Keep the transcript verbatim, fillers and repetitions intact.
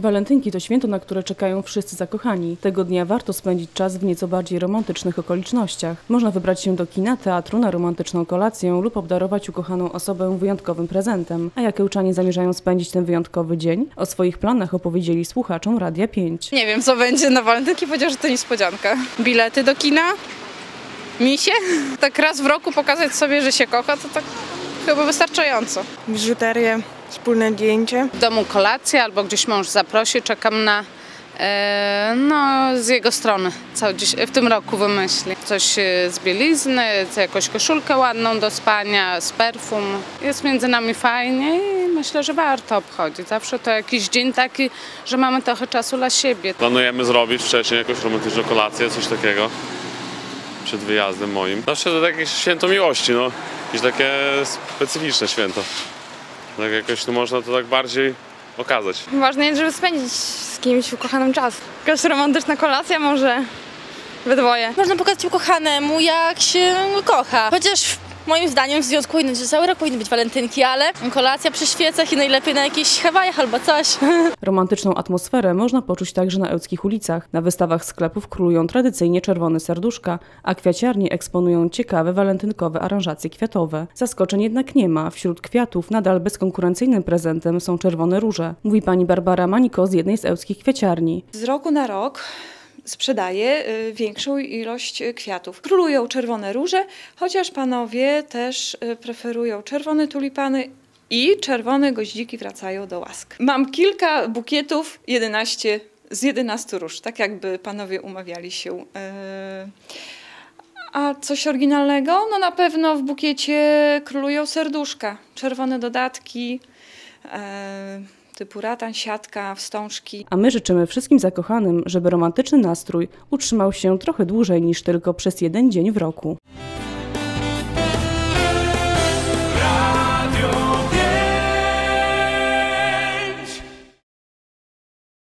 Walentynki to święto, na które czekają wszyscy zakochani. Tego dnia warto spędzić czas w nieco bardziej romantycznych okolicznościach. Można wybrać się do kina, teatru, na romantyczną kolację lub obdarować ukochaną osobę wyjątkowym prezentem. A jak ełczanie zamierzają spędzić ten wyjątkowy dzień? O swoich planach opowiedzieli słuchaczom Radia pięć. Nie wiem, co będzie na walentynki, powiedział, że to niespodzianka. Bilety do kina? Misie? Tak raz w roku pokazać sobie, że się kocha, to tak chyba wystarczająco. Biżuterię. Wspólne zdjęcie. W domu kolacja albo gdzieś mąż zaprosi, czekam na, e, no z jego strony, co dziś, w tym roku wymyśli. Coś z bielizny, jakąś koszulkę ładną do spania, z perfum. Jest między nami fajnie i myślę, że warto obchodzić. Zawsze to jakiś dzień taki, że mamy trochę czasu dla siebie. Planujemy zrobić wcześniej jakąś romantyczną kolację, coś takiego przed wyjazdem moim. Zawsze to takie święto miłości, no, jakieś takie specyficzne święto. Tak jakoś to można to tak bardziej okazać. Ważne jest, żeby spędzić z kimś ukochanym czas. Jakaś romantyczna kolacja może we dwoje. Można pokazać ukochanemu, jak się kocha. Chociaż moim zdaniem w związku powinno być, że cały rok powinny być walentynki, ale kolacja przy świecach i najlepiej na jakichś Hawajach albo coś. Romantyczną atmosferę można poczuć także na ełckich ulicach. Na wystawach sklepów królują tradycyjnie czerwone serduszka, a kwiaciarnie eksponują ciekawe walentynkowe aranżacje kwiatowe. Zaskoczeń jednak nie ma. Wśród kwiatów nadal bezkonkurencyjnym prezentem są czerwone róże. Mówi pani Barbara Mańko z jednej z ełckich kwiaciarni. Z roku na rok sprzedaje większą ilość kwiatów. Królują czerwone róże, chociaż panowie też preferują czerwone tulipany i czerwone goździki wracają do łask. Mam kilka bukietów jedenaście, z jedenastu róż, tak jakby panowie umawiali się. A coś oryginalnego? No na pewno w bukiecie królują serduszka, czerwone dodatki, typu ratan, siatka, wstążki. A my życzymy wszystkim zakochanym, żeby romantyczny nastrój utrzymał się trochę dłużej niż tylko przez jeden dzień w roku.